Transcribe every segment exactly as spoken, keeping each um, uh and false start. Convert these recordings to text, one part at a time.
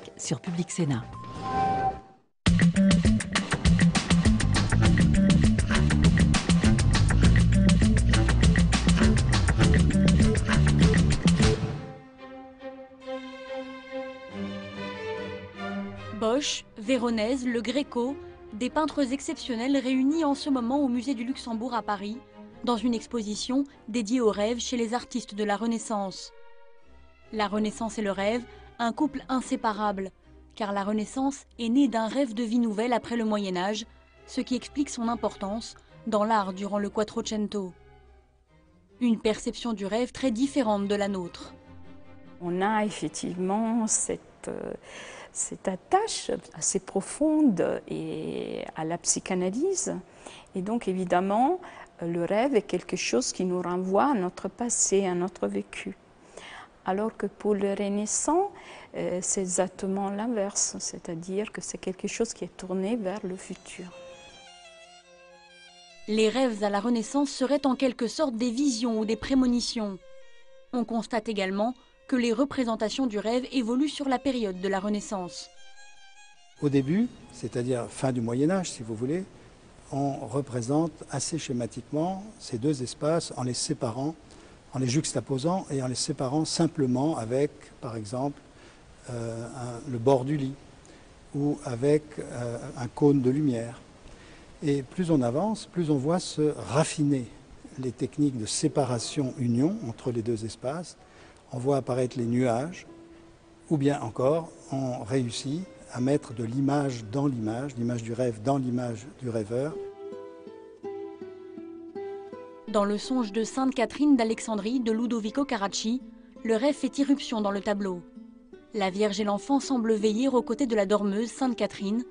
vingt-cinq sur Public Sénat. Bosch, Véronèse, Le Gréco, des peintres exceptionnels réunis en ce moment au musée du Luxembourg à Paris, dans une exposition dédiée au rêve chez les artistes de la Renaissance. La Renaissance et le rêve, un couple inséparable, car la Renaissance est née d'un rêve de vie nouvelle après le Moyen-Âge, ce qui explique son importance dans l'art durant le Quattrocento. Une perception du rêve très différente de la nôtre. On a effectivement cette... Euh... cette attache assez profonde et à la psychanalyse. Et donc évidemment, le rêve est quelque chose qui nous renvoie à notre passé, à notre vécu. Alors que pour le Renaissant, c'est exactement l'inverse, c'est-à-dire que c'est quelque chose qui est tourné vers le futur. Les rêves à la Renaissance seraient en quelque sorte des visions ou des prémonitions. On constate également que les représentations du rêve évoluent sur la période de la Renaissance. Au début, c'est-à-dire fin du Moyen-Âge, si vous voulez, on représente assez schématiquement ces deux espaces en les séparant, en les juxtaposant et en les séparant simplement avec, par exemple, euh, un, le bord du lit ou avec euh, un cône de lumière. Et plus on avance, plus on voit se raffiner les techniques de séparation-union entre les deux espaces. On voit apparaître les nuages, ou bien encore, on réussit à mettre de l'image dans l'image, l'image du rêve dans l'image du rêveur. Dans le songe de Sainte-Catherine d'Alexandrie de Ludovico Caracci, le rêve fait irruption dans le tableau. La Vierge et l'enfant semblent veiller aux côtés de la dormeuse Sainte-Catherine.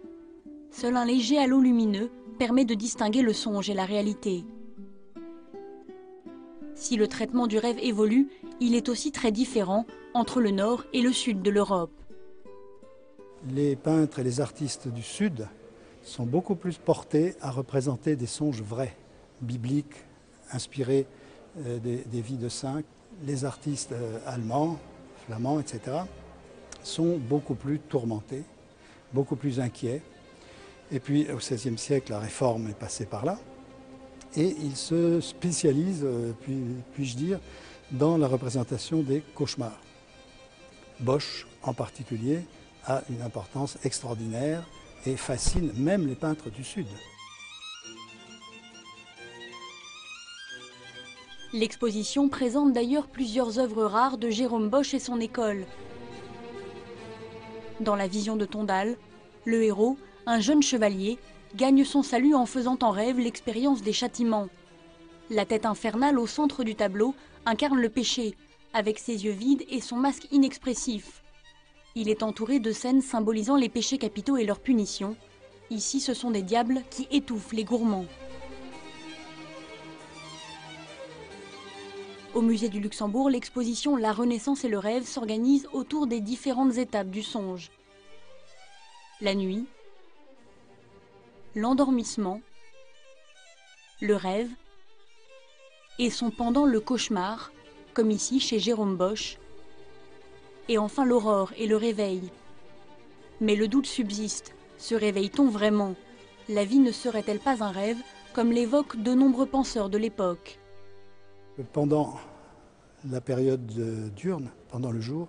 Seul un léger halo lumineux permet de distinguer le songe et la réalité. Si le traitement du rêve évolue, il est aussi très différent entre le nord et le sud de l'Europe. Les peintres et les artistes du sud sont beaucoup plus portés à représenter des songes vrais, bibliques, inspirés des, des vies de saints. Les artistes allemands, flamands, et cetera sont beaucoup plus tourmentés, beaucoup plus inquiets. Et puis au seizième siècle, la Réforme est passée par là. Et il se spécialise, puis, puis-je dire, dans la représentation des cauchemars. Bosch, en particulier, a une importance extraordinaire et fascine même les peintres du Sud. L'exposition présente d'ailleurs plusieurs œuvres rares de Jérôme Bosch et son école. Dans la vision de Tondal, le héros, un jeune chevalier, gagne son salut en faisant en rêve l'expérience des châtiments. La tête infernale au centre du tableau incarne le péché, avec ses yeux vides et son masque inexpressif. Il est entouré de scènes symbolisant les péchés capitaux et leurs punitions. Ici, ce sont des diables qui étouffent les gourmands. Au musée du Luxembourg, l'exposition La Renaissance et le rêve s'organise autour des différentes étapes du songe. La nuit, l'endormissement, le rêve et son pendant le cauchemar, comme ici chez Jérôme Bosch, et enfin l'aurore et le réveil. Mais le doute subsiste, se réveille-t-on vraiment? La vie ne serait-elle pas un rêve, comme l'évoquent de nombreux penseurs de l'époque? Pendant la période diurne, pendant le jour,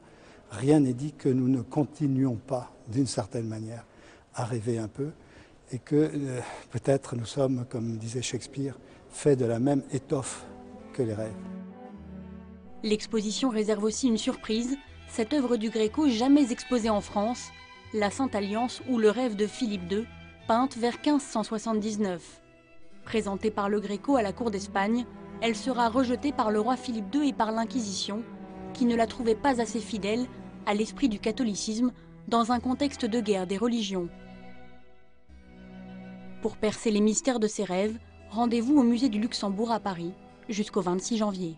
rien n'est dit que nous ne continuions pas, d'une certaine manière, à rêver un peu, et que euh, peut-être nous sommes, comme disait Shakespeare, faits de la même étoffe que les rêves. L'exposition réserve aussi une surprise, cette œuvre du Gréco jamais exposée en France, La Sainte Alliance ou Le rêve de Philippe deux, peinte vers quinze cent soixante-dix-neuf. Présentée par le Gréco à la cour d'Espagne, elle sera rejetée par le roi Philippe deux et par l'Inquisition, qui ne la trouvait pas assez fidèle à l'esprit du catholicisme dans un contexte de guerre des religions. Pour percer les mystères de ses rêves, rendez-vous au musée du Luxembourg à Paris jusqu'au vingt-six janvier.